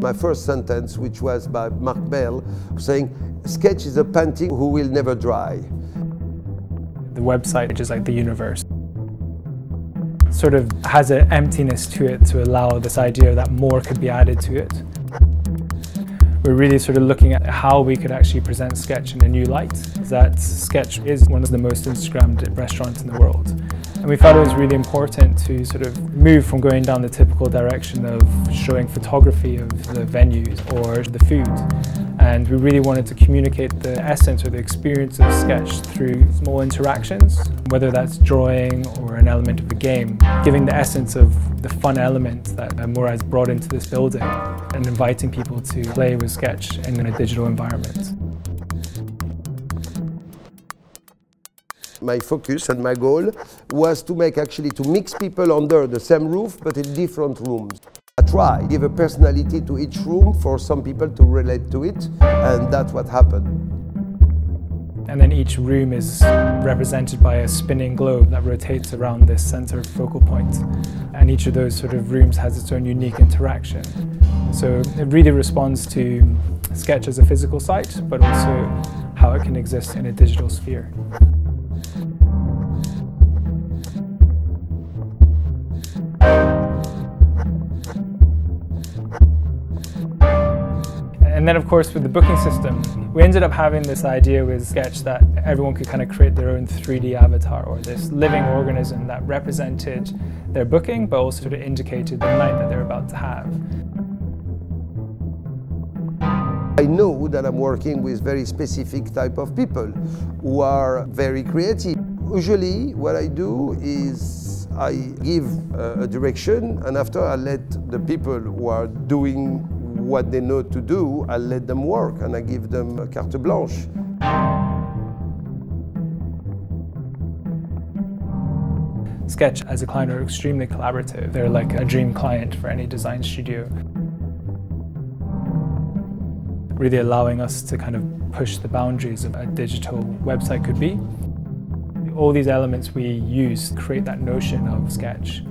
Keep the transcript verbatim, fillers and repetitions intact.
My first sentence, which was by Mark Bell, saying, "Sketch is a painting who will never dry." The website, which is like the universe, sort of has an emptiness to it to allow this idea that more could be added to it. We're really sort of looking at how we could actually present Sketch in a new light. That Sketch is one of the most Instagrammed restaurants in the world. And we felt it was really important to sort of move from going down the typical direction of showing photography of the venues or the food. And we really wanted to communicate the essence or the experience of Sketch through small interactions, whether that's drawing or an element of a game, giving the essence of the fun element that Mora has brought into this building and inviting people to play with Sketch in a digital environment. My focus and my goal was to make actually to mix people under the same roof but in different rooms. I try to give a personality to each room for some people to relate to it, and that's what happened. And then each room is represented by a spinning globe that rotates around this center focal point. And each of those sort of rooms has its own unique interaction. So it really responds to Sketch as a physical site, but also how it can exist in a digital sphere. And then, of course, with the booking system, we ended up having this idea with Sketch that everyone could kind of create their own three D avatar, or this living organism that represented their booking but also sort of indicated the night that they're about to have. I know that I'm working with very specific type of people who are very creative. Usually what I do is I give a direction, and after I let the people who are doing what they know to do, I let them work and I give them a carte blanche. Sketch as a client are extremely collaborative. They're like a dream client for any design studio. Really allowing us to kind of push the boundaries of a digital website could be. All these elements we use create that notion of Sketch.